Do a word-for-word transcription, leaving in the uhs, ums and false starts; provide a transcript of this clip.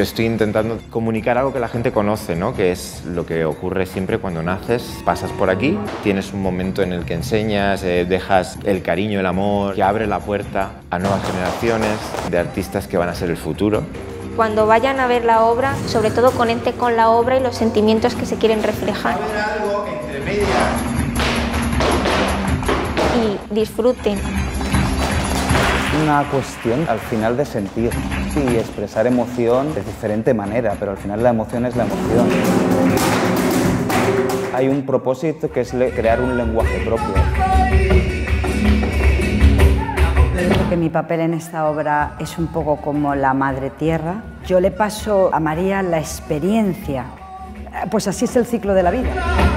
Yo estoy intentando comunicar algo que la gente conoce, ¿no? Que es lo que ocurre siempre cuando naces, pasas por aquí, tienes un momento en el que enseñas, eh, dejas el cariño, el amor, que abre la puerta a nuevas generaciones de artistas que van a ser el futuro. Cuando vayan a ver la obra, sobre todo conecte con la obra y los sentimientos que se quieren reflejar. Va a haber algo entre medias. Y disfruten. Una cuestión al final de sentir y expresar emoción de diferente manera, pero al final la emoción es la emoción. Hay un propósito que es crear un lenguaje propio. Creo que mi papel en esta obra es un poco como la madre tierra. Yo le paso a María la experiencia, pues así es el ciclo de la vida.